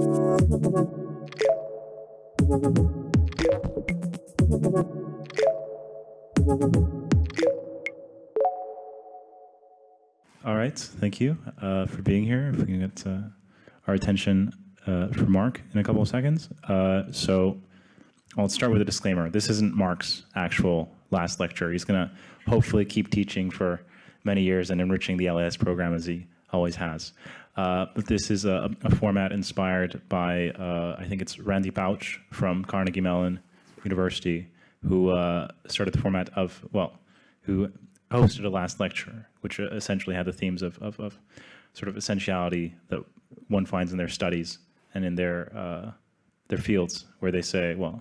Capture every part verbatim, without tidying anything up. All right, thank you uh, for being here. If we can get uh, our attention uh, for Mark in a couple of seconds. Uh, so I'll start with a disclaimer. This isn't Mark's actual last lecture. He's going to hopefully keep teaching for many years and enriching the L A S program as he always has. Uh, but this is a, a format inspired by, uh, I think it's Randy Pausch from Carnegie Mellon University, who uh, started the format of, well, who hosted a last lecture, which essentially had the themes of, of, of sort of essentiality that one finds in their studies and in their, uh, their fields, where they say, well,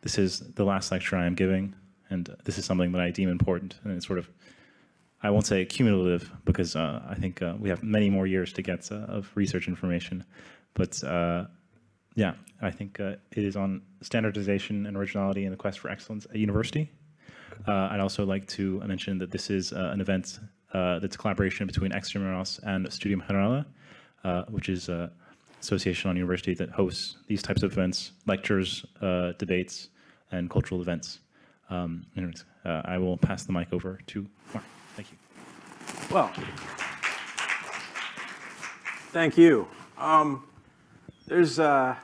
this is the last lecture I am giving, and this is something that I deem important, and it's sort of, I won't say cumulative, because uh, I think uh, we have many more years to get uh, of research information. But uh, yeah, I think uh, it is on standardization and originality and the quest for excellence at university. Uh, I'd also like to mention that this is uh, an event uh, that's a collaboration between Extra Muros and Studium Generale, uh, which is an association on university that hosts these types of events, lectures, uh, debates, and cultural events. Um, anyways, uh, I will pass the mic over to Mark. Thank you. Well, thank you. Um, there's a uh,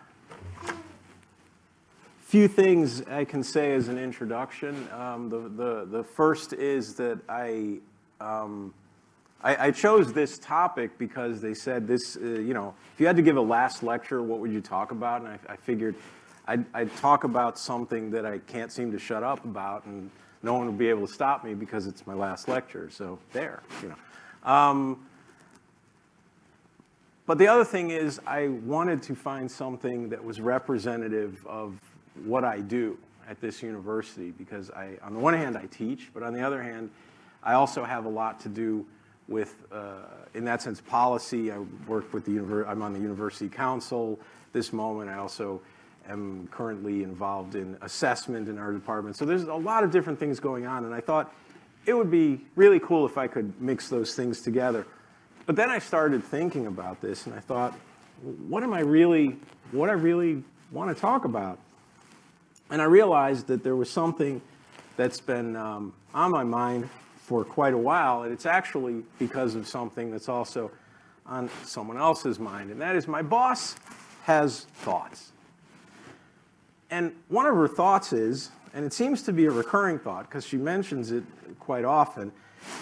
few things I can say as an introduction. Um, the, the, the first is that I, um, I, I chose this topic because they said this, uh, you know, if you had to give a last lecture, what would you talk about? And I, I figured I'd, I'd talk about something that I can't seem to shut up about, and no one will be able to stop me because it's my last lecture, so there, you know. Um, but the other thing is I wanted to find something that was representative of what I do at this university, because I, on the one hand, I teach, but on the other hand, I also have a lot to do with, uh, in that sense, policy. I work with the univer- I'm on the university council this moment. I also I'm currently involved in assessment in our department. So there's a lot of different things going on, and I thought it would be really cool if I could mix those things together. But then I started thinking about this, and I thought, what am I really, what I really want to talk about? And I realized that there was something that's been um, on my mind for quite a while, and it's actually because of something that's also on someone else's mind, and that is my boss has thoughts. And one of her thoughts is, and it seems to be a recurring thought because she mentions it quite often,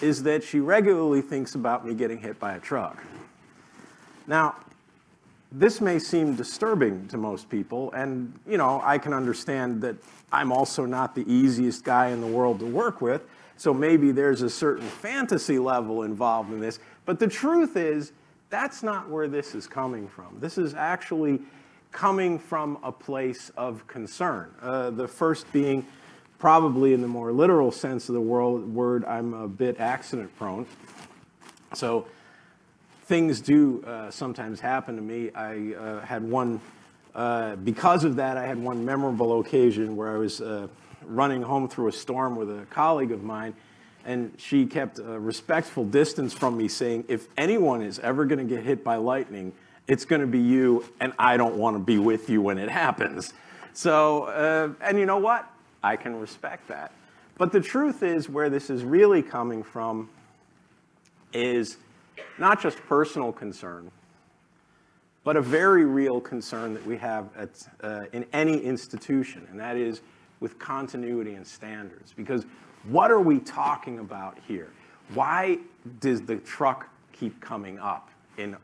is that she regularly thinks about me getting hit by a truck. Now, this may seem disturbing to most people, and you know, I can understand that I'm also not the easiest guy in the world to work with, so maybe there's a certain fantasy level involved in this, but the truth is, that's not where this is coming from. This is actually coming from a place of concern. Uh, the first being probably in the more literal sense of the word, I'm a bit accident prone. So things do uh, sometimes happen to me. I uh, had one, uh, because of that, I had one memorable occasion where I was uh, running home through a storm with a colleague of mine, and she kept a respectful distance from me, saying, if anyone is ever going to get hit by lightning, it's going to be you, and I don't want to be with you when it happens. So, uh, and you know what? I can respect that. But the truth is, where this is really coming from is not just personal concern, but a very real concern that we have at, uh, in any institution, and that is with continuity and standards. Because what are we talking about here? Why does the truck keep coming up in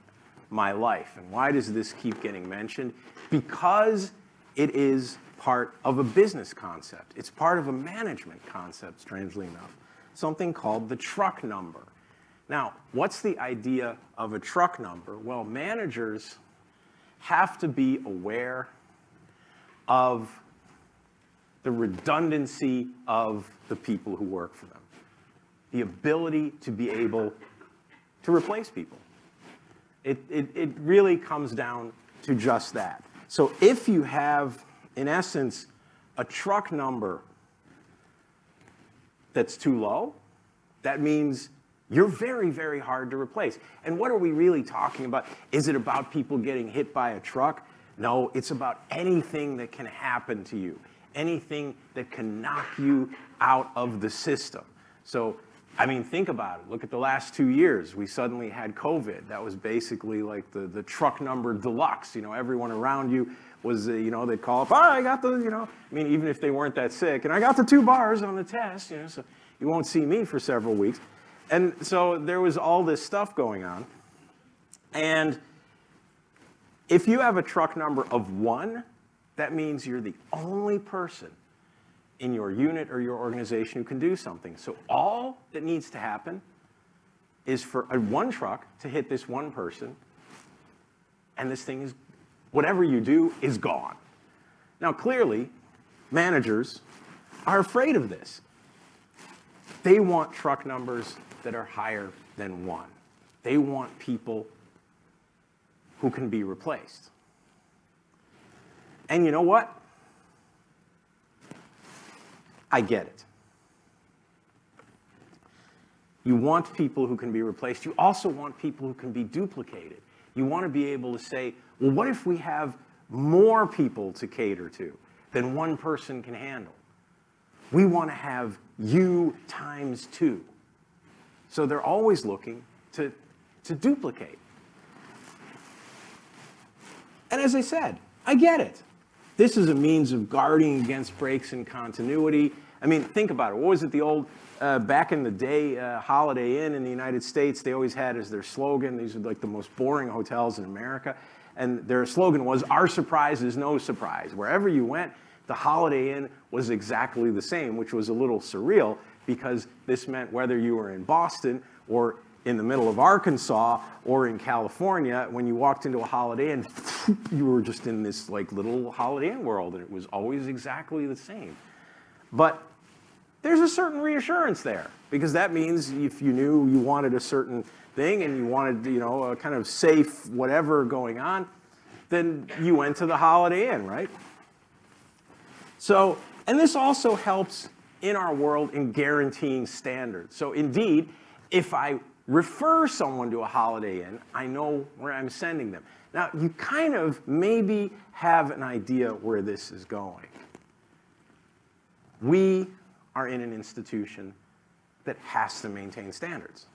my life, and why does this keep getting mentioned? Because it is part of a business concept. It's part of a management concept, strangely enough, something called the truck number. Now, what's the idea of a truck number? Well, managers have to be aware of the redundancy of the people who work for them, the ability to be able to replace people. It, it, it really comes down to just that. So if you have, in essence, a truck number that's too low, that means You're very, very hard to replace. And what are we really talking about? Is it about people getting hit by a truck? No, it's about anything that can happen to you, anything that can knock you out of the system. So, I mean, think about it. Look at the last two years. We suddenly had COVID. That was basically like the, the truck number deluxe. You know, everyone around you was, uh, you know, they'd call up, oh, I got the, you know, I mean, even if they weren't that sick. And I got the two bars on the test, you know, so you won't see me for several weeks. And so there was all this stuff going on. And if you have a truck number of one, that means you're the only person in your unit or your organization who can do something. So all that needs to happen is for a one truck to hit this one person, and this thing is, whatever you do, is gone. Now clearly, managers are afraid of this. They want truck numbers that are higher than one. They want people who can be replaced. And you know what? I get it. You want people who can be replaced. You also want people who can be duplicated. You want to be able to say, well, what if we have more people to cater to than one person can handle? We want to have you times two. So they're always looking to, to duplicate. And as I said, I get it. This is a means of guarding against breaks in continuity. I mean, think about it. What was it the old, uh, back in the day, uh, Holiday Inn in the United States, they always had as their slogan, these are like the most boring hotels in America, and their slogan was, our surprise is no surprise. Wherever you went, the Holiday Inn was exactly the same, which was a little surreal, because this meant whether you were in Boston or in the middle of Arkansas or in California, when you walked into a Holiday Inn, you were just in this like little Holiday Inn world, and it was always exactly the same. But there's a certain reassurance there, because that means if you knew you wanted a certain thing and you wanted, you know, a kind of safe whatever going on, then you went to the Holiday Inn, right? So, and this also helps in our world in guaranteeing standards. So indeed, if I refer someone to a Holiday Inn, I know where I'm sending them. Now, you kind of maybe have an idea where this is going. We are in an institution that has to maintain standards,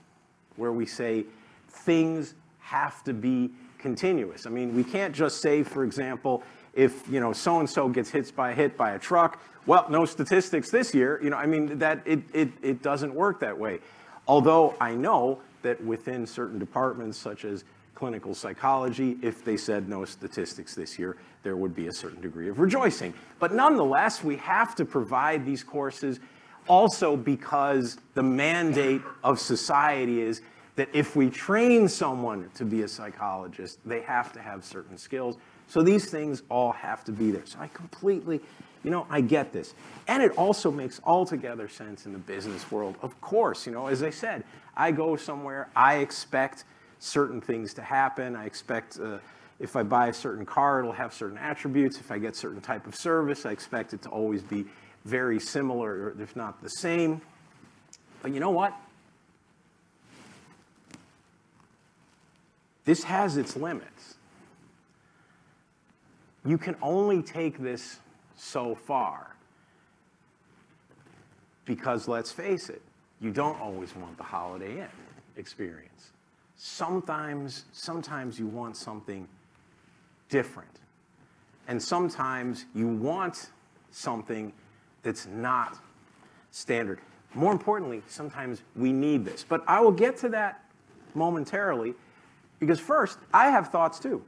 where we say things have to be continuous. I mean, we can't just say, for example, if, you know, so-and-so gets hit by, hit by a truck, well, no statistics this year. You know, I mean, that, it, it, it doesn't work that way. Although I know that within certain departments, such as clinical psychology, if they said no statistics this year, there would be a certain degree of rejoicing. But nonetheless, we have to provide these courses also because the mandate of society is that if we train someone to be a psychologist, they have to have certain skills. So these things all have to be there. So I completely, you know, I get this. And it also makes altogether sense in the business world. Of course, you know, as I said, I go somewhere, I expect certain things to happen. I expect uh, if I buy a certain car, it'll have certain attributes. If I get certain type of service, I expect it to always be very similar, if not the same. But you know what? This has its limits. You can only take this so far, because let's face it, you don't always want the Holiday Inn experience. Sometimes, sometimes you want something different, and sometimes you want something that's not standard. More importantly, sometimes we need this. But I will get to that momentarily, because first, I have thoughts too.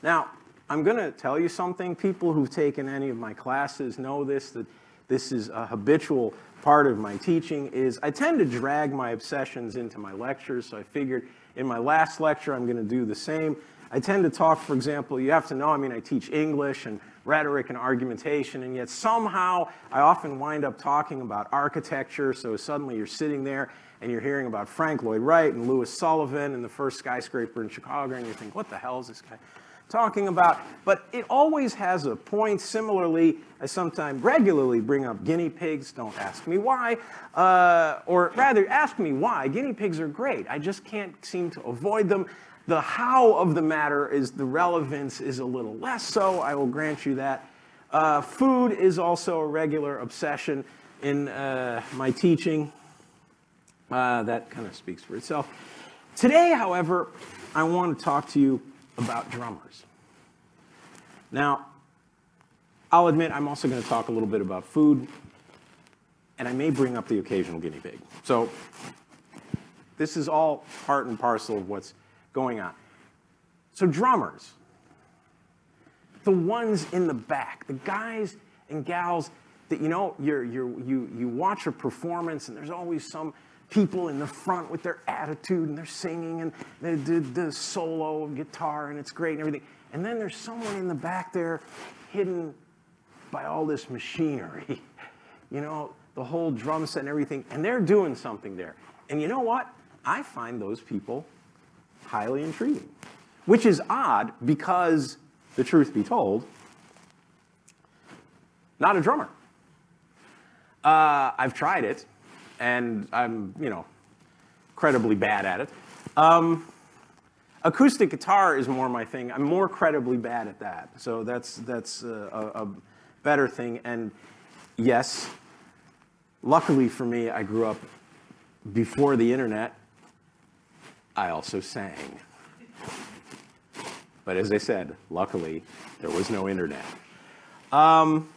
Now, I'm going to tell you something. People who've taken any of my classes know this, that this is a habitual part of my teaching, is I tend to drag my obsessions into my lectures, so I figured in my last lecture I'm going to do the same. I tend to talk, for example, you have to know, I mean, I teach English and rhetoric and argumentation, and yet somehow I often wind up talking about architecture, so suddenly you're sitting there and you're hearing about Frank Lloyd Wright and Louis Sullivan and the first skyscraper in Chicago, and you think, what the hell is this guy talking about, but it always has a point. Similarly, I sometimes regularly bring up guinea pigs. Don't ask me why, uh, or rather, ask me why. Guinea pigs are great. I just can't seem to avoid them. The how of the matter is the relevance is a little less so. I will grant you that. Uh, food is also a regular obsession in uh, my teaching. Uh, that kind of speaks for itself. Today, however, I want to talk to you about drummers. Now, I'll admit I'm also going to talk a little bit about food, and I may bring up the occasional guinea pig. So this is all part and parcel of what's going on. So drummers, the ones in the back, the guys and gals that, you know, you're, you're, you, you watch a performance and there's always some people in the front with their attitude and they're singing and they did the solo guitar and it's great and everything. And then there's someone in the back there hidden by all this machinery, you know, the whole drum set and everything, and they're doing something there. And you know what? I find those people highly intriguing, which is odd because, the truth be told, not a drummer. Uh, I've tried it, and I'm, you know, incredibly bad at it. Um, acoustic guitar is more my thing. I'm more credibly bad at that. So that's, that's a, a better thing. And yes, luckily for me, I grew up before the internet. I also sang. But as I said, luckily, there was no internet. Um,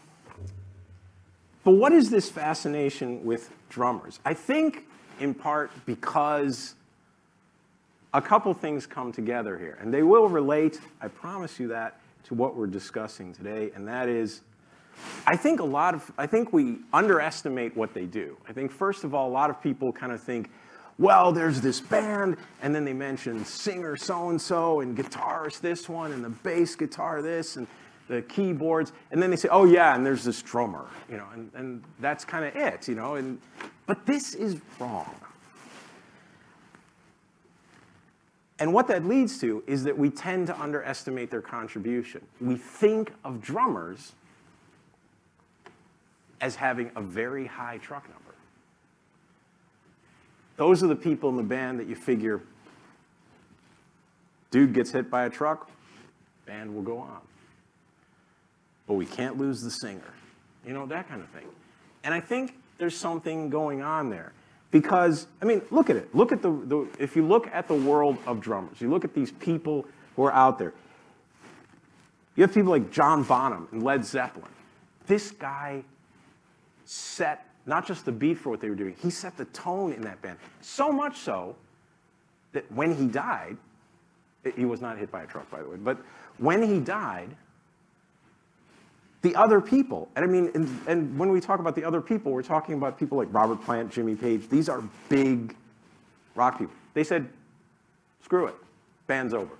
But what is this fascination with drummers? I think, in part, because a couple things come together here. And they will relate, I promise you that, to what we're discussing today. And that is, I think a lot of, I think we underestimate what they do. I think, first of all, a lot of people kind of think, well, there's this band, and then they mention singer so-and-so, and guitarist this one, and the bass guitar this, and the keyboards, and then they say, oh yeah, and there's this drummer, you know, and, and that's kind of it, you know, and, but this is wrong. And what that leads to is that we tend to underestimate their contribution. We think of drummers as having a very high truck number. Those are the people in the band that you figure, dude gets hit by a truck, band will go on. But we can't lose the singer, you know, that kind of thing. And I think there's something going on there because, I mean, look at it. Look at the, the if you look at the world of drummers, you look at these people who are out there. You have people like John Bonham and Led Zeppelin. This guy set not just the beat for what they were doing, he set the tone in that band. So much so that when he died, he was not hit by a truck, by the way, but when he died, the other people, and I mean, and, and when we talk about the other people, we're talking about people like Robert Plant, Jimmy Page. These are big rock people. They said, screw it, band's over.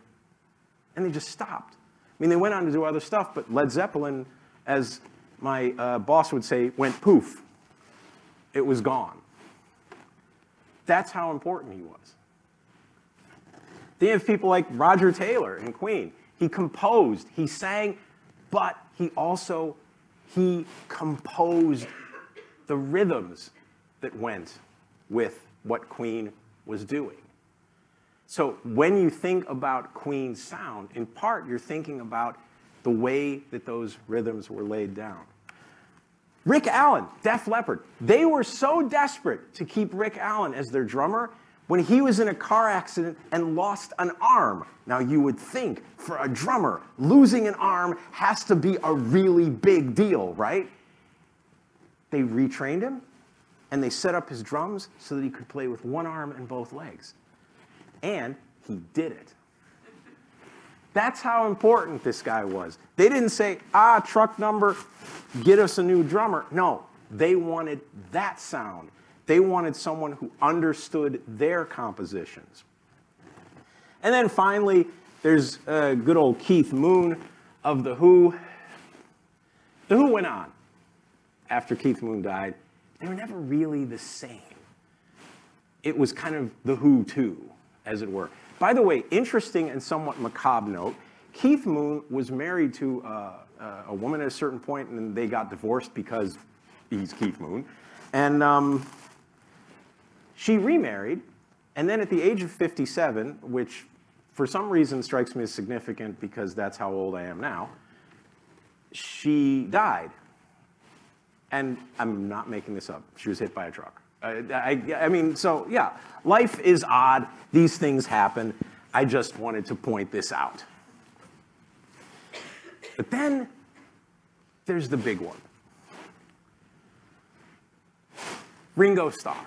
And they just stopped. I mean, they went on to do other stuff, but Led Zeppelin, as my uh, boss would say, went poof. It was gone. That's how important he was. Then you have people like Roger Taylor in Queen. He composed, he sang, but he also, he composed the rhythms that went with what Queen was doing. So when you think about Queen's sound, in part, you're thinking about the way that those rhythms were laid down. Rick Allen, Def Leppard, they were so desperate to keep Rick Allen as their drummer when he was in a car accident and lost an arm. Now, you would think for a drummer, losing an arm has to be a really big deal, right? They retrained him, and they set up his drums so that he could play with one arm and both legs. And he did it. That's how important this guy was. They didn't say, ah, truck number, get us a new drummer. No, they wanted that sound. They wanted someone who understood their compositions. And then finally, there's uh, good old Keith Moon of The Who. The Who went on after Keith Moon died. They were never really the same. It was kind of The Who two, as it were. By the way, interesting and somewhat macabre note, Keith Moon was married to uh, a woman at a certain point, and they got divorced because he's Keith Moon. And um, she remarried, and then at the age of fifty-seven, which for some reason strikes me as significant because that's how old I am now, she died. And I'm not making this up. She was hit by a truck. I, I, I mean, so yeah, life is odd. These things happen. I just wanted to point this out. But then there's the big one. Ringo Starr,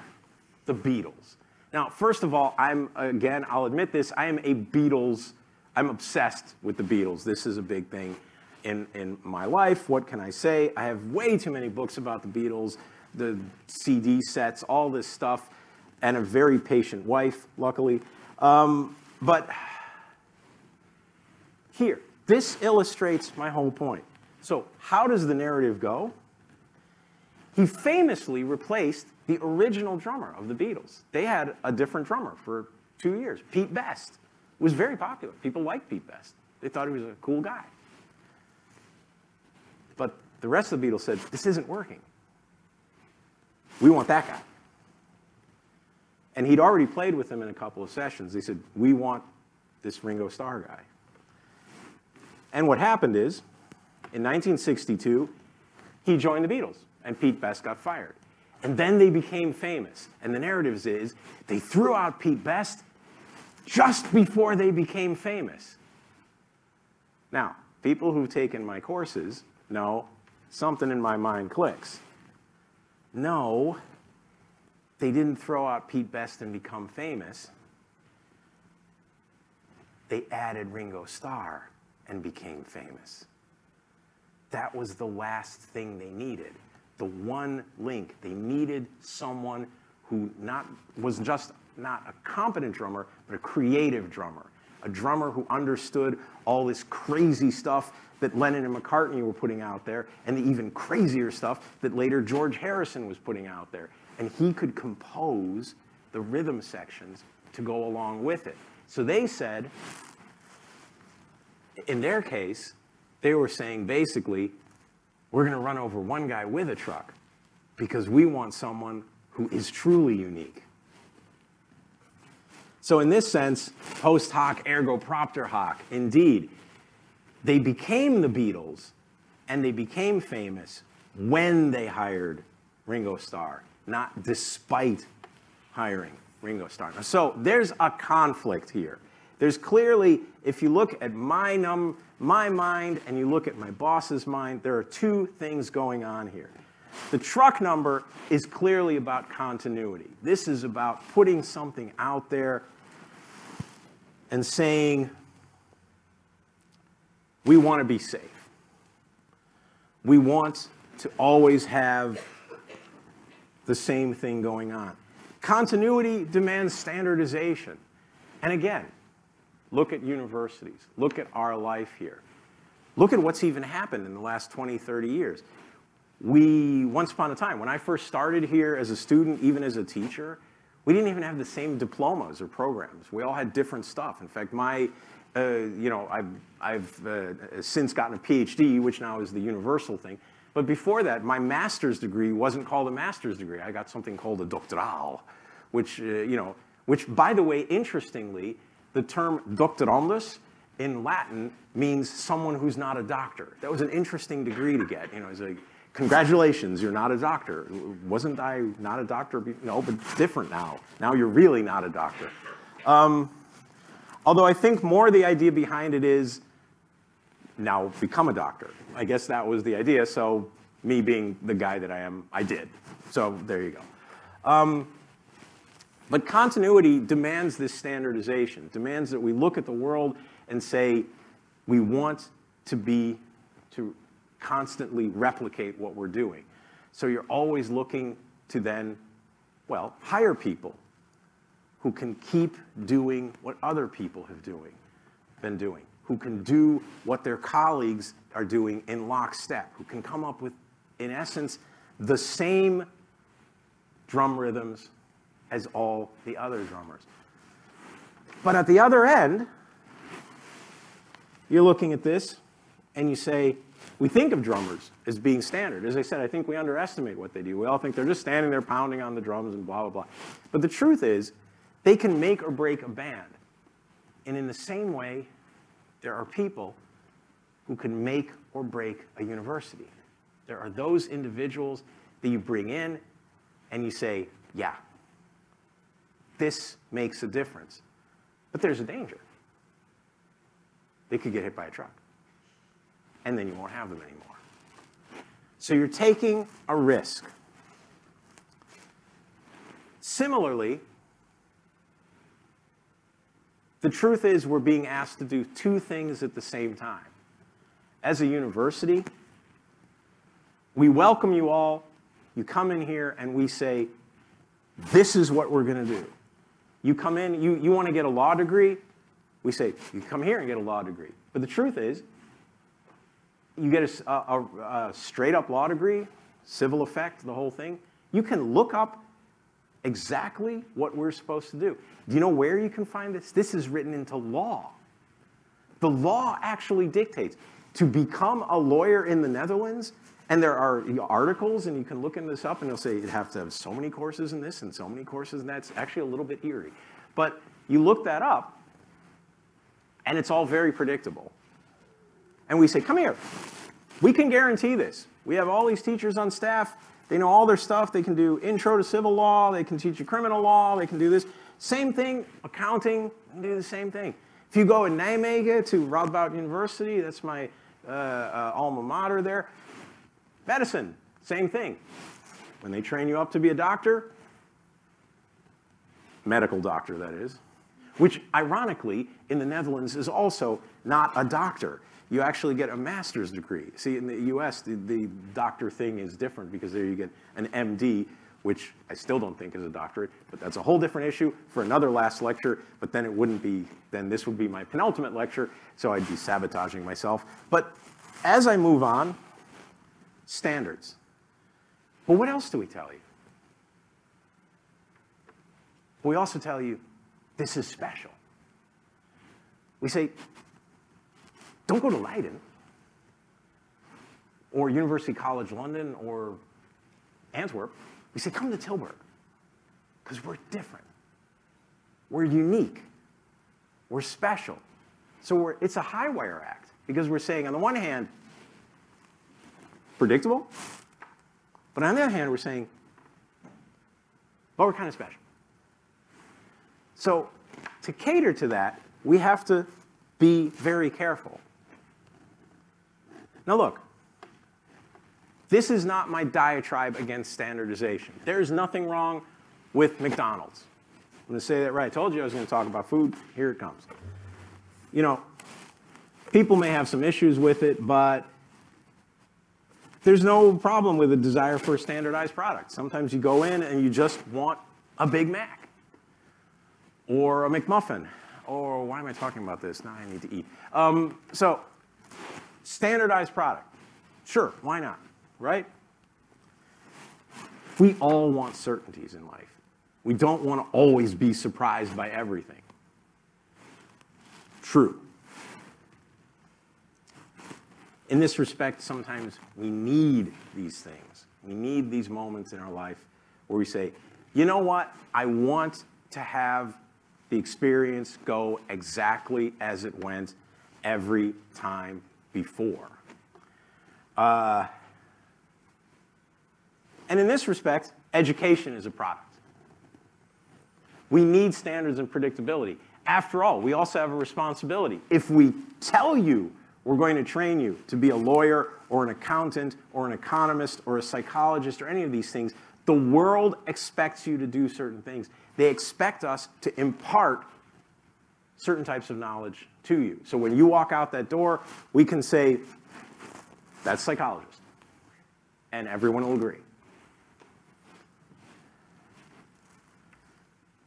the Beatles. Now, first of all, I'm, again, I'll admit this, I am a Beatles, I'm obsessed with the Beatles. This is a big thing in, in my life. What can I say? I have way too many books about the Beatles, the C D sets, all this stuff, and a very patient wife, luckily. Um, but here, this illustrates my whole point. So how does the narrative go? He famously replaced the original drummer of the Beatles. They had a different drummer for two years. Pete Best was very popular. People liked Pete Best. They thought he was a cool guy. But the rest of the Beatles said, this isn't working. We want that guy. And he'd already played with them in a couple of sessions. They said, we want this Ringo Starr guy. And what happened is, in nineteen sixty-two, he joined the Beatles, and Pete Best got fired. And then they became famous. And the narrative is, they threw out Pete Best just before they became famous. Now, people who've taken my courses know something in my mind clicks. No, they didn't throw out Pete Best and become famous. They added Ringo Starr and became famous. That was the last thing they needed. The one link. They needed someone who not, was just not a competent drummer, but a creative drummer. A drummer who understood all this crazy stuff that Lennon and McCartney were putting out there, and the even crazier stuff that later George Harrison was putting out there. And he could compose the rhythm sections to go along with it. So they said, in their case, they were saying basically, we're going to run over one guy with a truck because we want someone who is truly unique. So in this sense, post hoc ergo propter hoc, indeed, they became the Beatles and they became famous when they hired Ringo Starr, not despite hiring Ringo Starr. So there's a conflict here. There's clearly, if you look at my num my mind and you look at my boss's mind, there are two things going on here. The truck number is clearly about continuity. This is about putting something out there and saying, we want to be safe. We want to always have the same thing going on. Continuity demands standardization. And again, look at universities. Look at our life here. Look at what's even happened in the last twenty, thirty years. We, once upon a time, when I first started here as a student, even as a teacher, we didn't even have the same diplomas or programs. We all had different stuff. In fact, my, uh, you know, I've, I've uh, since gotten a PhD, which now is the universal thing. But before that, my master's degree wasn't called a master's degree. I got something called a doctoral, which, uh, you know, which, by the way, interestingly, the term doctorandus in Latin means someone who's not a doctor. That was an interesting degree to get. You know, it's like, congratulations, you're not a doctor. Wasn't I not a doctor? No, but it's different now. Now you're really not a doctor. Um, although I think more the idea behind it is, now become a doctor. I guess that was the idea. So me being the guy that I am, I did. So there you go. Um, But continuity demands this standardization, demands that we look at the world and say, we want to be, to constantly replicate what we're doing. So you're always looking to then, well, hire people who can keep doing what other people have doing, been doing, who can do what their colleagues are doing in lockstep, who can come up with, in essence, the same drum rhythms as all the other drummers. But at the other end, you're looking at this, and you say, we think of drummers as being standard. As I said, I think we underestimate what they do. We all think they're just standing there pounding on the drums and blah, blah, blah. But the truth is, they can make or break a band. And in the same way, there are people who can make or break a university. There are those individuals that you bring in, and you say, yeah, this makes a difference. But there's a danger. They could get hit by a truck. And then you won't have them anymore. So you're taking a risk. Similarly, the truth is we're being asked to do two things at the same time. As a university, we welcome you all. You come in here and we say, this is what we're going to do. You come in, you, you want to get a law degree? We say, you come here and get a law degree. But the truth is, you get a, a, a straight-up law degree, civil effect, the whole thing. You can look up exactly what we're supposed to do. Do you know where you can find this? This is written into law. The law actually dictates. To become a lawyer in the Netherlands, and there are articles, and you can look in this up, and they'll say you'd have to have so many courses in this and so many courses in that. It's actually a little bit eerie. But you look that up, and it's all very predictable. And we say, come here. We can guarantee this. We have all these teachers on staff. They know all their stuff. They can do intro to civil law. They can teach you criminal law. They can do this. Same thing, accounting. They can do the same thing. If you go in Nijmegen to Radboud University, that's my uh, uh, alma mater there. Medicine, same thing. When they train you up to be a doctor, medical doctor, that is, which ironically in the Netherlands is also not a doctor. You actually get a master's degree. See, in the U S, the, the doctor thing is different because there you get an M D, which I still don't think is a doctorate, but that's a whole different issue for another last lecture, but then it wouldn't be, then this would be my penultimate lecture, so I'd be sabotaging myself. But as I move on, standards. But what else do we tell you? We also tell you, this is special. We say, don't go to Leiden, or University College London, or Antwerp. We say, come to Tilburg, because we're different. We're unique. We're special. So we're, it's a high wire act, because we're saying, on the one hand, predictable, but on the other hand, we're saying, well, we're kind of special. So to cater to that, we have to be very careful. Now look, this is not my diatribe against standardization. There's nothing wrong with McDonald's. I'm going to say that right. I told you I was going to talk about food. Here it comes. You know, people may have some issues with it, but there's no problem with a desire for a standardized product. Sometimes you go in and you just want a Big Mac or a McMuffin. Or why am I talking about this? Now I need to eat. Um, so standardized product. Sure, why not? Right? We all want certainties in life. We don't want to always be surprised by everything. True. In this respect, sometimes we need these things. We need these moments in our life where we say, you know what? I want to have the experience go exactly as it went every time before. Uh, and in this respect, education is a product. We need standards and predictability. After all, we also have a responsibility. If we tell you we're going to train you to be a lawyer or an accountant or an economist or a psychologist or any of these things, the world expects you to do certain things. They expect us to impart certain types of knowledge to you. So when you walk out that door, we can say, that's a psychologist. And everyone will agree.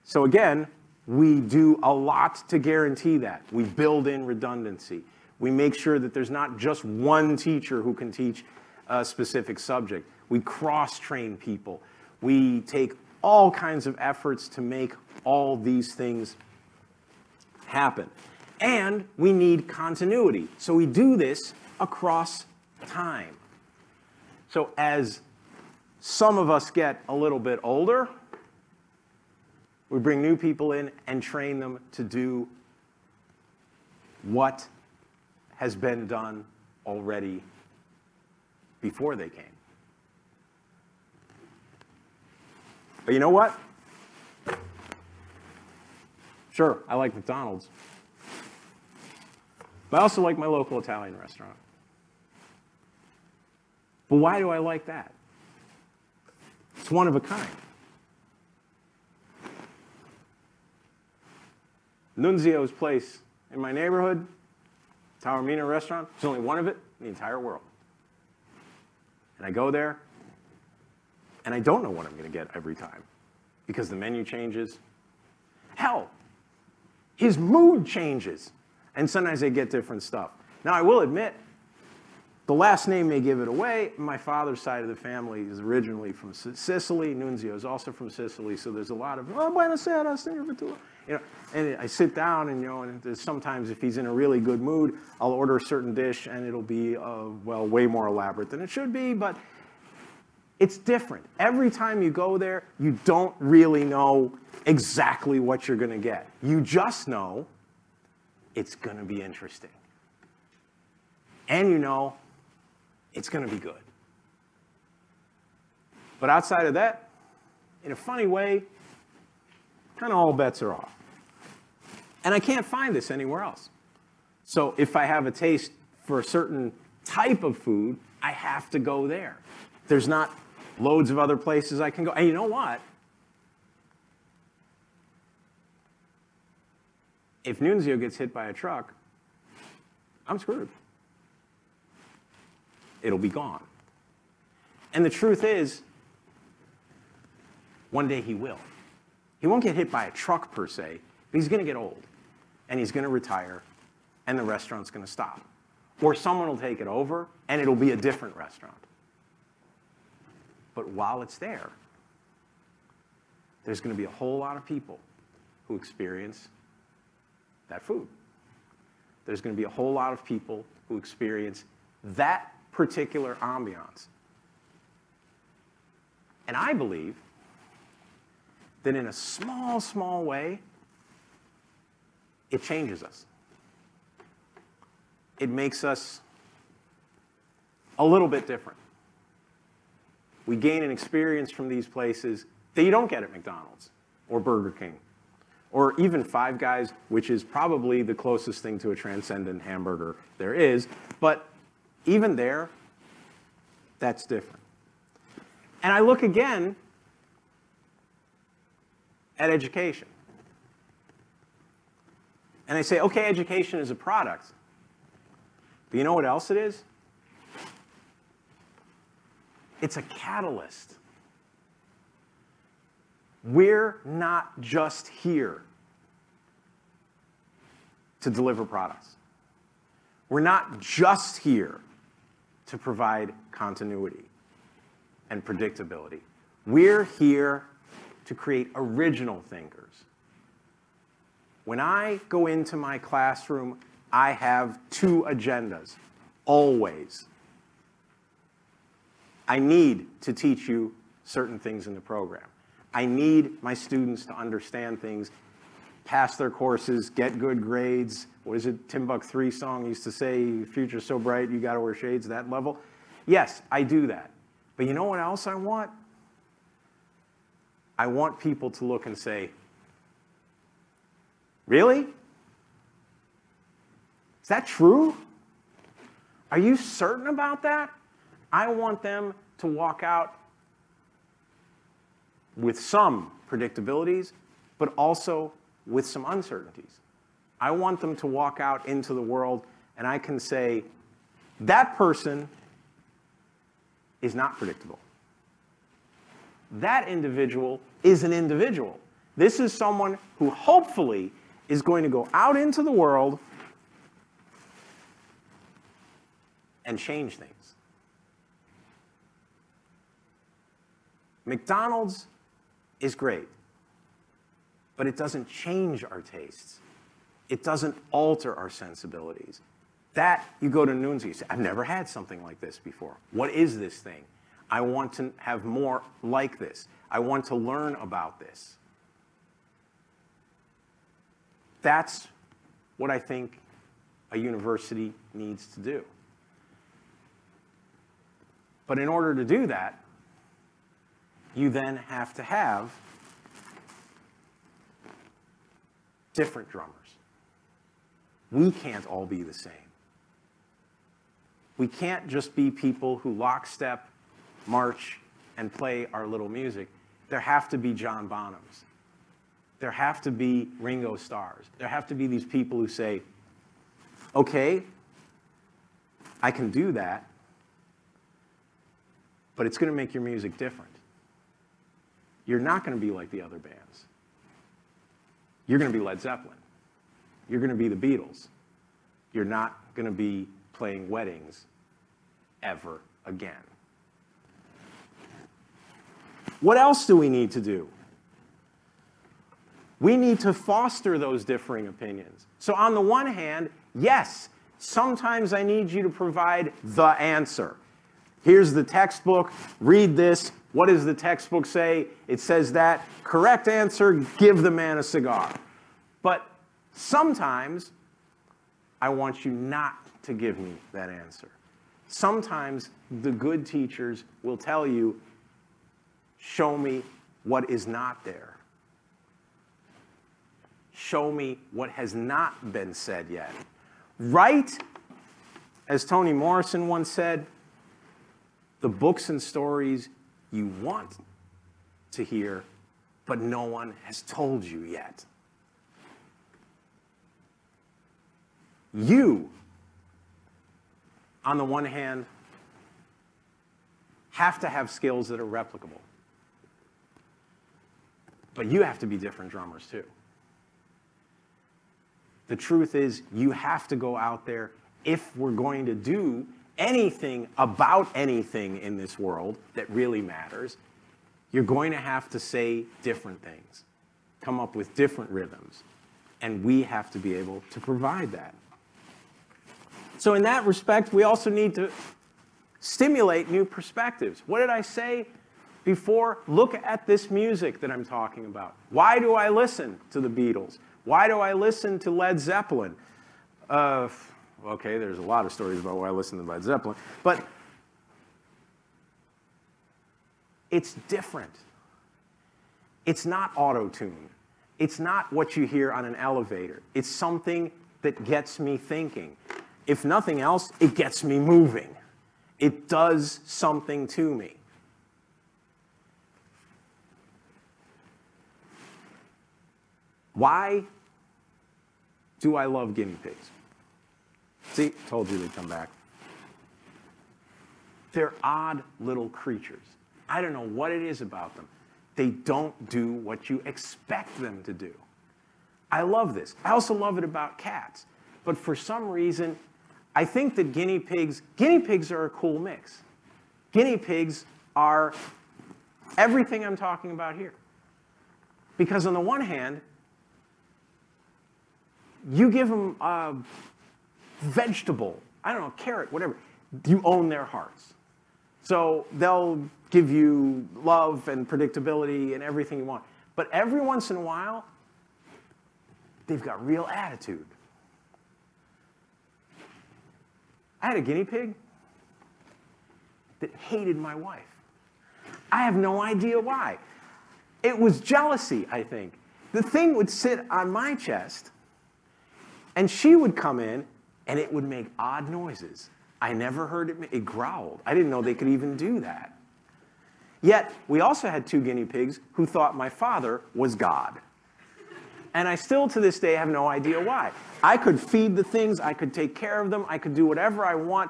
So again, we do a lot to guarantee that. We build in redundancy. We make sure that there's not just one teacher who can teach a specific subject. We cross-train people. We take all kinds of efforts to make all these things happen. and we need continuity. So we do this across time. So as some of us get a little bit older, we bring new people in and train them to do what has been done already before they came. But you know what? Sure, I like McDonald's. But I also like my local Italian restaurant. But why do I like that? It's one of a kind. Nunzio's place in my neighborhood, Taormina restaurant, there's only one of it in the entire world. And I go there, and I don't know what I'm going to get every time because the menu changes. Hell, his mood changes. And sometimes they get different stuff. Now, I will admit, the last name may give it away. My father's side of the family is originally from Sicily. Nunzio is also from Sicily, so there's a lot of, oh, buenos aires, you know. And I sit down, and you know, and sometimes if he's in a really good mood, I'll order a certain dish, and it'll be uh, well way more elaborate than it should be, but it's different. Every time you go there, you don't really know exactly what you're going to get. You just know it's going to be interesting. And you know, it's going to be good. But outside of that, in a funny way, kind of all bets are off. And I can't find this anywhere else. So if I have a taste for a certain type of food, I have to go there. There's not loads of other places I can go. And you know what? If Nunzio gets hit by a truck, I'm screwed. It'll be gone. And the truth is, one day he will. He won't get hit by a truck per se, but he's going to get old, and he's going to retire, and the restaurant's going to stop. Or someone will take it over, and it'll be a different restaurant. But while it's there, there's going to be a whole lot of people who experience that food. There's going to be a whole lot of people who experience that particular ambiance. And I believe that in a small, small way, it changes us. It makes us a little bit different. We gain an experience from these places that you don't get at McDonald's or Burger King or even Five Guys, which is probably the closest thing to a transcendent hamburger there is. But even there, that's different. And I look again at education. And I say, okay, education is a product. But you know what else it is? It's a catalyst. We're not just here to deliver products. We're not just here to provide continuity and predictability. We're here to create original thinkers. When I go into my classroom, I have two agendas, always. I need to teach you certain things in the program. I need my students to understand things, pass their courses, get good grades. What is it? Timbuk three song used to say, future's so bright, you got to wear shades, that level. Yes, I do that. But you know what else I want? I want people to look and say, really? Is that true? Are you certain about that? I want them to walk out with some predictabilities, but also with some uncertainties. I want them to walk out into the world, and I can say, that person is not predictable. That individual is an individual. This is someone who hopefully is going to go out into the world and change things. McDonald's is great, but it doesn't change our tastes. It doesn't alter our sensibilities. That, you go to Nunzio, you say, I've never had something like this before. What is this thing? I want to have more like this. I want to learn about this. That's what I think a university needs to do. But in order to do that, you then have to have different drummers. We can't all be the same. We can't just be people who lockstep, march, and play our little music. There have to be John Bonhams. There have to be Ringo Starrs. There have to be these people who say, okay, I can do that, but it's going to make your music different. You're not going to be like the other bands. You're going to be Led Zeppelin. You're going to be the Beatles. You're not going to be playing weddings ever again. What else do we need to do? We need to foster those differing opinions. So on the one hand, yes, sometimes I need you to provide the answer. Here's the textbook, read this. What does the textbook say? It says that. Correct answer, give the man a cigar. But sometimes I want you not to give me that answer. Sometimes the good teachers will tell you, show me what is not there. Show me what has not been said yet. Write, as Toni Morrison once said, the books and stories you want to hear, but no one has told you yet. You, on the one hand, have to have skills that are replicable. But you have to be different drummers, too. The truth is, you have to go out there if we're going to do anything about anything in this world that really matters. You're going to have to say different things, come up with different rhythms, and we have to be able to provide that. So in that respect, we also need to stimulate new perspectives. What did I say before? Look at this music that I'm talking about. Why do I listen to the Beatles? Why do I listen to Led Zeppelin? Uh, okay, there's a lot of stories about why I listen to Led Zeppelin, but it's different. It's not auto-tuned. It's not what you hear on an elevator. It's something that gets me thinking. If nothing else, it gets me moving. It does something to me. Why do I love guinea pigs? See, told you they'd come back. They're odd little creatures. I don't know what it is about them. They don't do what you expect them to do. I love this. I also love it about cats. But for some reason, I think that guinea pigs, guinea pigs are a cool mix. Guinea pigs are everything I'm talking about here. Because on the one hand, you give them a vegetable, I don't know, carrot, whatever. You own their hearts. So they'll give you love and predictability and everything you want. But every once in a while, they've got real attitude. I had a guinea pig that hated my wife. I have no idea why. It was jealousy, I think. The thing would sit on my chest, and she would come in, and it would make odd noises. I never heard it. It growled. I didn't know they could even do that. Yet, we also had two guinea pigs who thought my father was God. And I still, to this day, have no idea why. I could feed the things. I could take care of them. I could do whatever I want.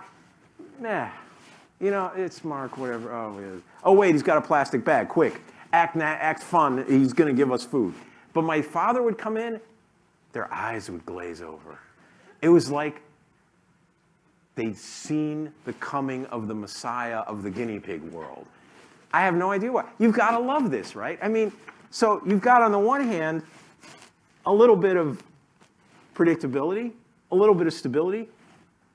Nah. You know, it's Mark, whatever. Oh, yeah. Oh wait, he's got a plastic bag. Quick. Act, act fun. He's going to give us food. But my father would come in. Their eyes would glaze over. It was like they'd seen the coming of the Messiah of the guinea pig world. I have no idea why. You've got to love this, right? I mean, so you've got, on the one hand, a little bit of predictability, a little bit of stability,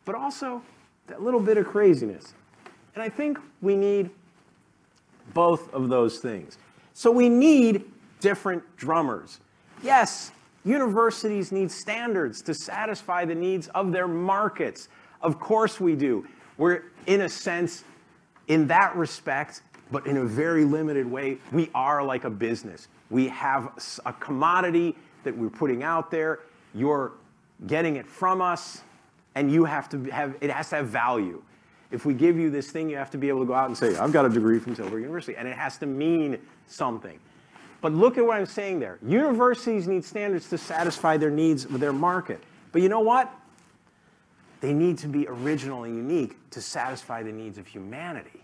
but also that little bit of craziness. And I think we need both of those things. So we need different drummers. Yes, universities need standards to satisfy the needs of their markets. Of course we do. We're, in a sense, in that respect, but in a very limited way, we are like a business. We have a commodity that we're putting out there. You're getting it from us, and you have to have, it has to have value. If we give you this thing, you have to be able to go out and say, I've got a degree from Tilburg University, and it has to mean something. But look at what I'm saying there. Universities need standards to satisfy their needs with their market. But you know what? They need to be original and unique to satisfy the needs of humanity.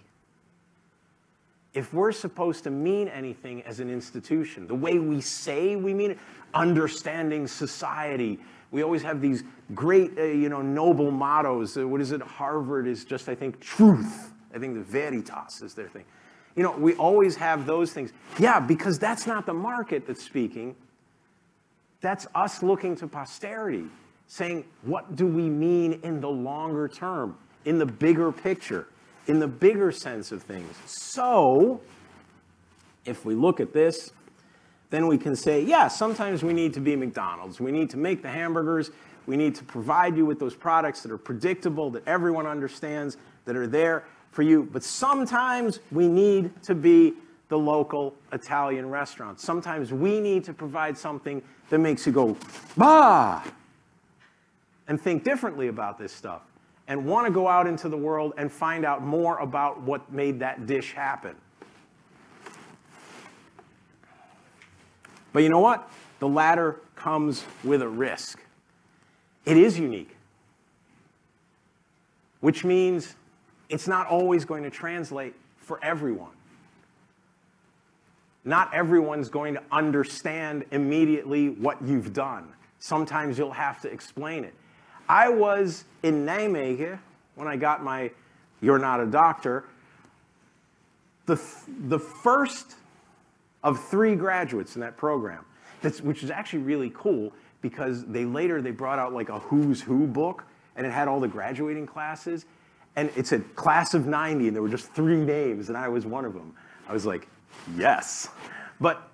If we're supposed to mean anything as an institution, the way we say we mean it, understanding society, we always have these great, uh, you know, noble mottos. Uh, what is it? Harvard is just, I think, truth. I think the Veritas is their thing. You know, we always have those things. Yeah, because that's not the market that's speaking. That's us looking to posterity, saying, what do we mean in the longer term, in the bigger picture, in the bigger sense of things? So, if we look at this, then we can say, yeah, sometimes we need to be McDonald's. We need to make the hamburgers. We need to provide you with those products that are predictable, that everyone understands, that are there for you. But sometimes we need to be the local Italian restaurant. Sometimes we need to provide something that makes you go, bah, and think differently about this stuff, and want to go out into the world and find out more about what made that dish happen. But you know what? The latter comes with a risk. It is unique, which means it's not always going to translate for everyone. Not everyone's going to understand immediately what you've done. Sometimes you'll have to explain it. I was in Nijmegen when I got my You're Not a Doctor. The, the first of three graduates in that program, that's, which is actually really cool because they later they brought out like a who's who book, and it had all the graduating classes. And it said class of ninety, and there were just three names, and I was one of them. I was like, yes. But,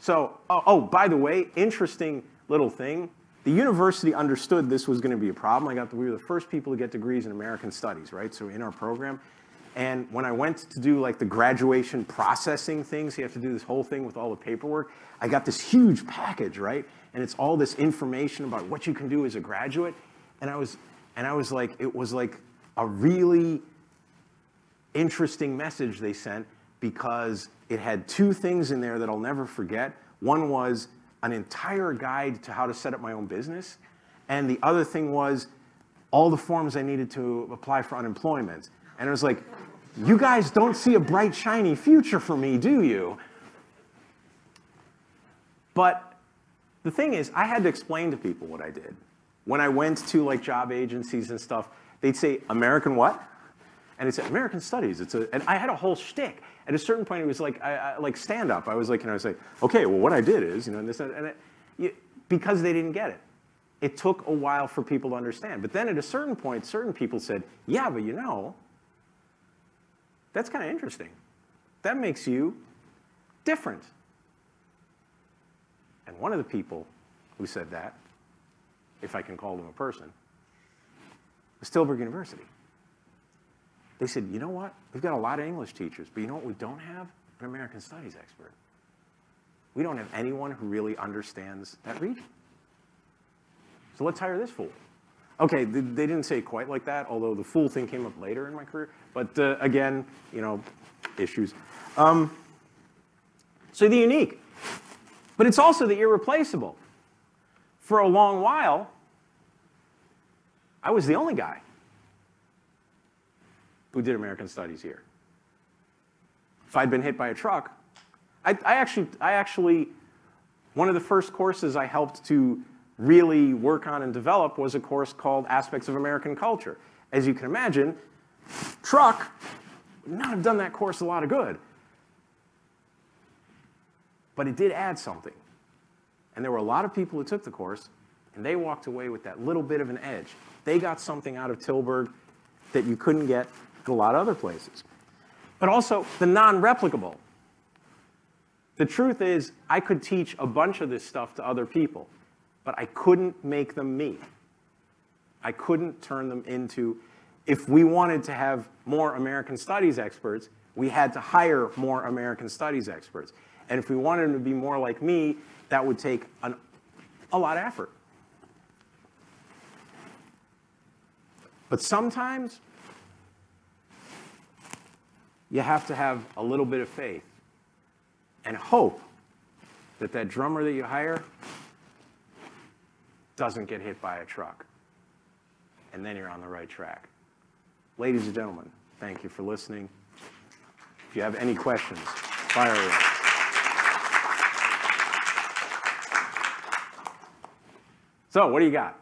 so, oh, oh by the way, interesting little thing. The university understood this was going to be a problem. I got the, we were the first people to get degrees in American Studies, right? So in our program. And when I went to do like the graduation processing things, so you have to do this whole thing with all the paperwork, I got this huge package, right? And it's all this information about what you can do as a graduate. And I was, and I was like, it was like a really interesting message they sent, because it had two things in there that I'll never forget. One was an entire guide to how to set up my own business. And the other thing was all the forms I needed to apply for unemployment. And it was like, you guys don't see a bright, shiny future for me, do you? But the thing is, I had to explain to people what I did. When I went to like job agencies and stuff, they'd say, American what? And it's American Studies. It's a, and I had a whole shtick. At a certain point, it was like, I, I, like stand up. I was like, and I was like, okay, well, what I did is, you know, and this, and it, you, because they didn't get it. It took a while for people to understand. But then at a certain point, certain people said, yeah, but you know, that's kind of interesting. That makes you different. And one of the people who said that, if I can call them a person, was Tilburg University. They said, you know what? We've got a lot of English teachers, but you know what we don't have? An American Studies expert. We don't have anyone who really understands that region. So let's hire this fool. Okay, they didn't say it quite like that, although the fool thing came up later in my career. But uh, again, you know, issues. Um, so the unique. But it's also the irreplaceable. For a long while, I was the only guy who did American Studies here. If I'd been hit by a truck, I, I, actually, I actually, one of the first courses I helped to really work on and develop was a course called Aspects of American Culture. As you can imagine, truck would not have done that course a lot of good. But it did add something. And there were a lot of people who took the course And they walked away with that little bit of an edge. They got something out of Tilburg that you couldn't get in a lot of other places. But also, the non-replicable. The truth is, I could teach a bunch of this stuff to other people, but I couldn't make them me. I couldn't turn them into, if we wanted to have more American studies experts, we had to hire more American studies experts. And if we wanted them to be more like me, that would take an, a lot of effort. But sometimes, you have to have a little bit of faith and hope that that drummer that you hire doesn't get hit by a truck. And then you're on the right track. Ladies and gentlemen, thank you for listening. If you have any questions, fire away. So, what do you got?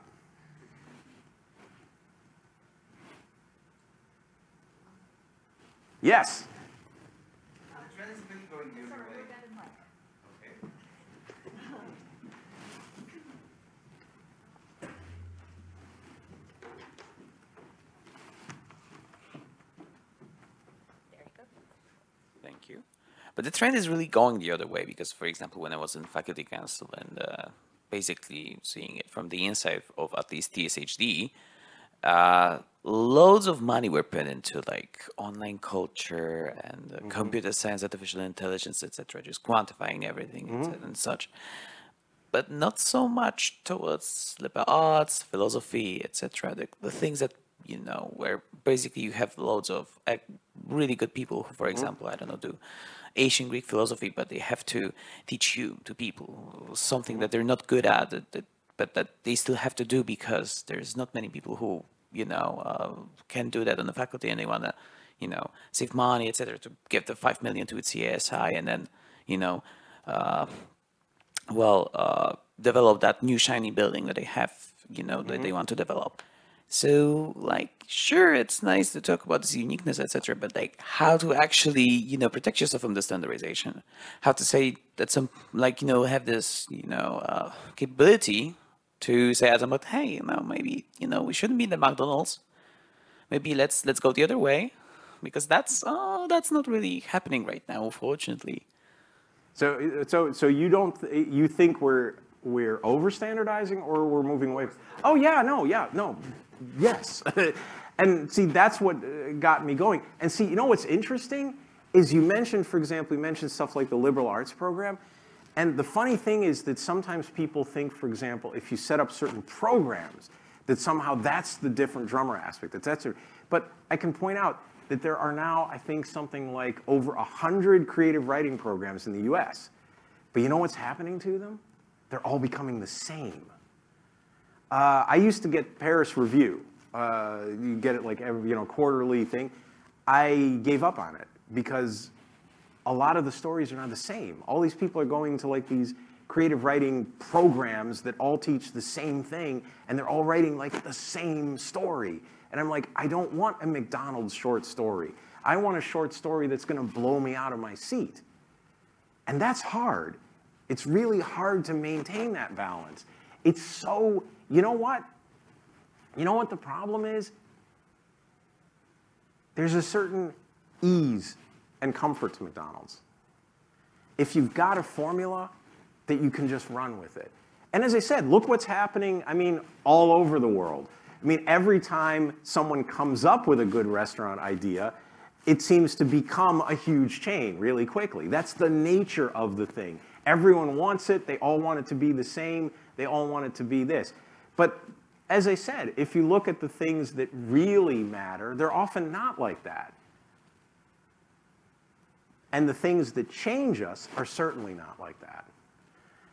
Yes. Uh, the trend has been going the other way. Okay. There you go. Thank you. But the trend is really going the other way because, for example, when I was in faculty council and uh, basically seeing it from the inside of at least T S H D, uh, loads of money were put into like online culture and uh, mm-hmm. computer science, artificial intelligence, et cetera, just quantifying everything mm-hmm. and such, but not so much towards liberal arts, philosophy, et cetera. The, the things that you know where basically you have loads of uh, really good people who, for example, mm-hmm. I don't know, do Ancient Greek philosophy, but they have to teach you to people something that they're not good at, that, that, but that they still have to do because there's not many people who, you know, uh, can do that on the faculty, and they want to, you know, save money, et cetera, to give the five million to its C S I, and then, you know, uh, well, uh, develop that new shiny building that they have, you know, that mm-hmm. they want to develop. So, like, sure, it's nice to talk about this uniqueness, et cetera, but like, how to actually, you know, protect yourself from the standardization? How to say that some, like, you know, have this, you know, uh, capability to say, as I'm like, hey, you know, maybe, you know, we shouldn't be in the McDonald's. Maybe let's let's go the other way, because that's uh, that's not really happening right now, unfortunately. So, so, so you don't, th you think we're we're over standardizing, or we're moving away? Oh yeah, no, yeah, no. Yes. And see, that's what got me going. And see, you know what's interesting is you mentioned, for example, you mentioned stuff like the liberal arts program. And the funny thing is that sometimes people think, for example, if you set up certain programs, that somehow that's the different drummer aspect. That's, that's a, but I can point out that there are now, I think, something like over one hundred creative writing programs in the U S. But you know what's happening to them? They're all becoming the same. Uh, I used to get Paris Review. Uh, you get it like every, you know, quarterly thing. I gave up on it because a lot of the stories are not the same. All these people are going to like these creative writing programs that all teach the same thing, and they're all writing like the same story. And I'm like, I don't want a McDonald's short story. I want a short story that's gonna blow me out of my seat. And that's hard. It's really hard to maintain that balance. It's so, you know what? You know what the problem is? There's a certain ease and comfort to McDonald's. If you've got a formula, that you can just run with it. And as I said, look what's happening, I mean, all over the world. I mean, every time someone comes up with a good restaurant idea, it seems to become a huge chain really quickly. That's the nature of the thing. Everyone wants it, they all want it to be the same, they all want it to be this. But as I said, if you look at the things that really matter, they're often not like that. And the things that change us are certainly not like that.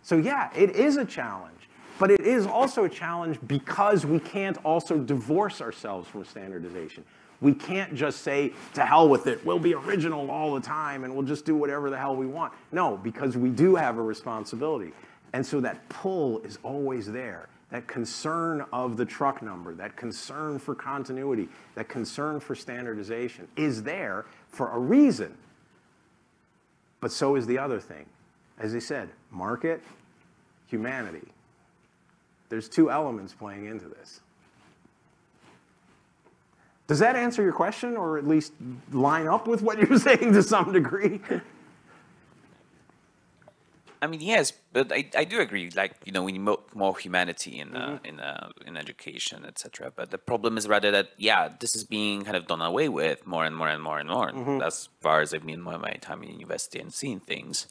So yeah, it is a challenge, but it is also a challenge because we can't also divorce ourselves from standardization. We can't just say, to hell with it, we'll be original all the time and we'll just do whatever the hell we want. No, because we do have a responsibility. And so that pull is always there. That concern of the truck number, that concern for continuity, that concern for standardization is there for a reason. But so is the other thing. As I said, market, humanity. There's two elements playing into this. Does that answer your question, or at least line up with what you're saying to some degree? I mean, yes, but I, I do agree. Like, you know, we need mo more humanity in uh, mm-hmm. in uh, in education, et cetera. But the problem is rather that, yeah, this is being kind of done away with more and more and more and more. Mm-hmm. As far as I've been my, my time in university and seeing things,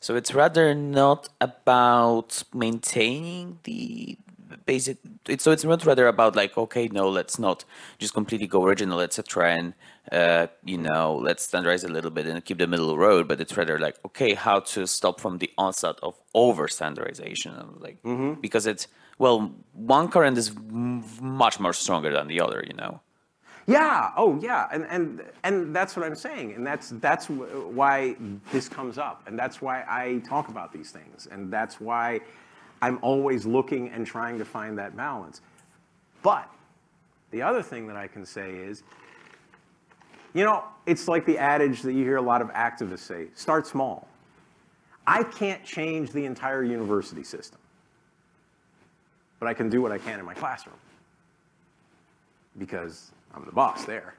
so it's rather not about maintaining the basic. It's, so it's not rather about like, okay, no, let's not just completely go original, et cetera. And uh, you know, let's standardize a little bit and keep the middle road. But it's rather like, okay, how to stop from the onset of over standardization, like mm-hmm. because it's well, one current is much more stronger than the other, you know. Yeah. Oh, yeah. And and and that's what I'm saying, and that's that's why this comes up, and that's why I talk about these things, and that's why I'm always looking and trying to find that balance. But the other thing that I can say is, you know, it's like the adage that you hear a lot of activists say: start small. I can't change the entire university system, but I can do what I can in my classroom because I'm the boss there.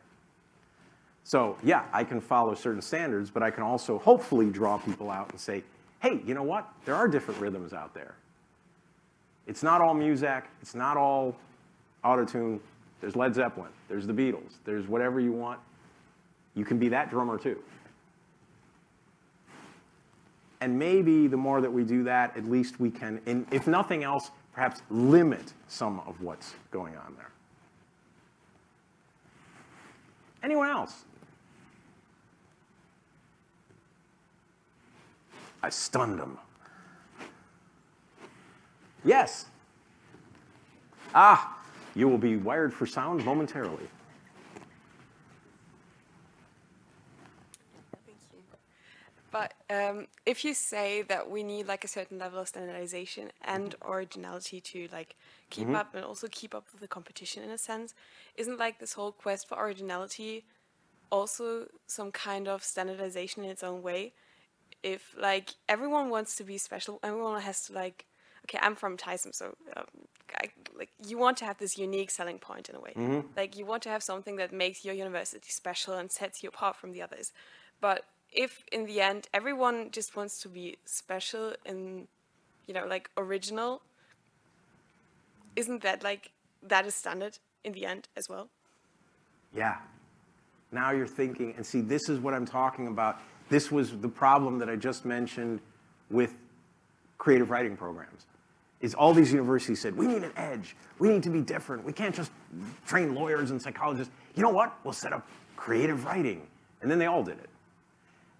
So yeah, I can follow certain standards, but I can also hopefully draw people out and say, hey, you know what? There are different rhythms out there. It's not all Muzak. It's not all auto-tune. There's Led Zeppelin. There's the Beatles. There's whatever you want. You can be that drummer too. And maybe the more that we do that, at least we can, and if nothing else, perhaps limit some of what's going on there. Anyone else? I stunned him. Yes. Ah, you will be wired for sound momentarily. Thank you. But um, if you say that we need like a certain level of standardization and originality to like keep mm-hmm. up and also keep up with the competition in a sense, isn't like this whole quest for originality also some kind of standardization in its own way? If like everyone wants to be special, everyone has to like, okay, I'm from Tyson, so um, I, like you want to have this unique selling point in a way. Mm-hmm. Like you want to have something that makes your university special and sets you apart from the others. But if in the end everyone just wants to be special and, you know, like original, isn't that like that is standard in the end as well? Yeah. Now you're thinking, and see, this is what I'm talking about. This was the problem that I just mentioned with creative writing programs, is all these universities said, we need an edge. We need to be different. We can't just train lawyers and psychologists. You know what? We'll set up creative writing. And then they all did it.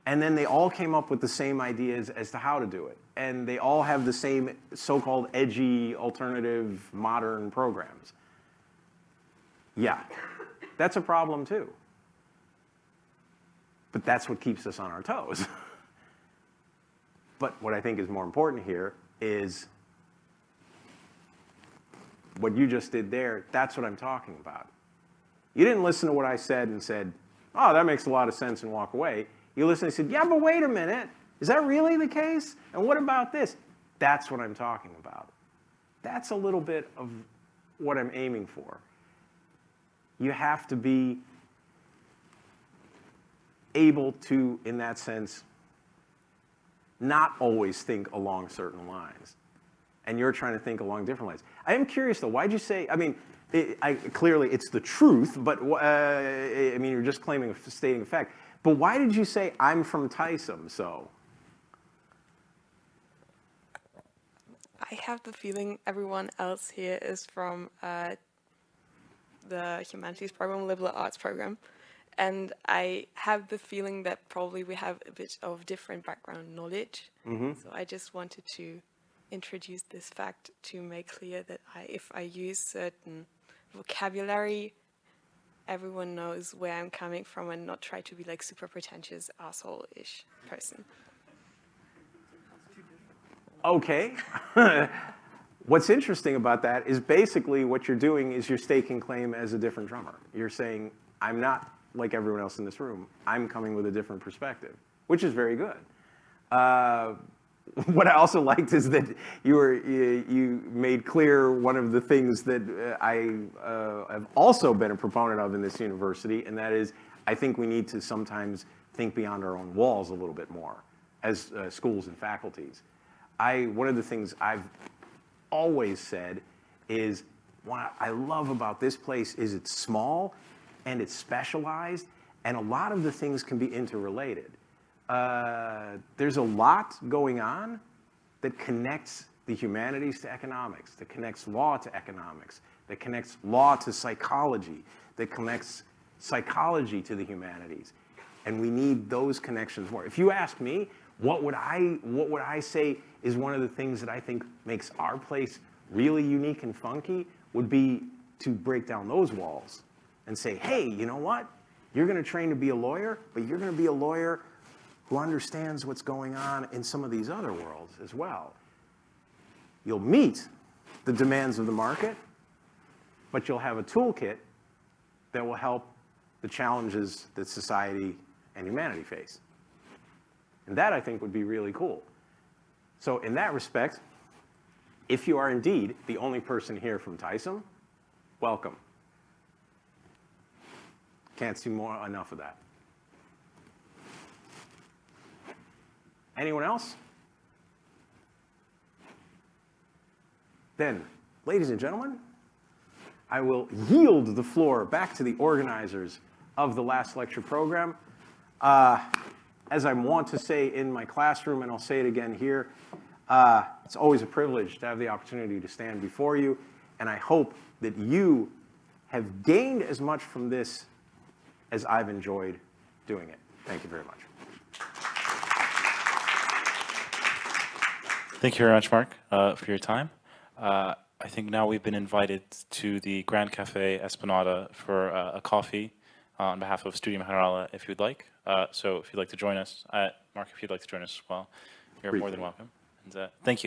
And then they all came up with the same ideas as to how to do it. And they all have the same so-called edgy, alternative, modern programs. Yeah, that's a problem too. But that's what keeps us on our toes. But what I think is more important here is what you just did there. That's what I'm talking about. You didn't listen to what I said and said, oh, that makes a lot of sense, and walk away. You listened and said, yeah, but wait a minute. Is that really the case? And what about this? That's what I'm talking about. That's a little bit of what I'm aiming for. You have to be able to, in that sense, not always think along certain lines. And you're trying to think along different lines. I am curious, though, why'd you say, I mean, it, I, clearly it's the truth, but uh, I mean, you're just claiming, stating a fact. But why did you say, I'm from Tyson, so? I have the feeling everyone else here is from uh, the humanities program, liberal arts program. And I have the feeling that probably we have a bit of different background knowledge. Mm-hmm. So I just wanted to introduce this fact to make clear that I, if I use certain vocabulary, everyone knows where I'm coming from and not try to be like super pretentious, asshole-ish person. Okay. What's interesting about that is basically what you're doing is you're staking claim as a different drummer. You're saying, I'm not like everyone else in this room. I'm coming with a different perspective, which is very good. Uh, what I also liked is that you were you, you made clear one of the things that uh, I uh, have also been a proponent of in this university, and that is I think we need to sometimes think beyond our own walls a little bit more as uh, schools and faculties. I one of the things I've always said is what I love about this place is it's small and it's specialized, and a lot of the things can be interrelated. Uh, there's a lot going on that connects the humanities to economics, that connects law to economics, that connects law to psychology, that connects psychology to the humanities. And we need those connections more. If you ask me, what would I, what would I say is one of the things that I think makes our place really unique and funky would be to break down those walls and say, hey, you know what? You're going to train to be a lawyer, but you're going to be a lawyer who understands what's going on in some of these other worlds as well. You'll meet the demands of the market, but you'll have a toolkit that will help the challenges that society and humanity face. And that, I think, would be really cool. So in that respect, if you are indeed the only person here from Tyson, welcome. Can't see more enough of that. Anyone else? Then, ladies and gentlemen, I will yield the floor back to the organizers of the last lecture program. Uh, as I want to say in my classroom, and I'll say it again here, Uh, it's always a privilege to have the opportunity to stand before you, and I hope that you have gained as much from this as I've enjoyed doing it. Thank you very much. Thank you very much, Mark, uh, for your time. Uh, I think now we've been invited to the Grand Café Esplanade for uh, a coffee uh, on behalf of Studium Generale, if you'd like. Uh, so if you'd like to join us, uh, Mark, if you'd like to join us as well, you're Briefly. more than welcome. Uh, thank you.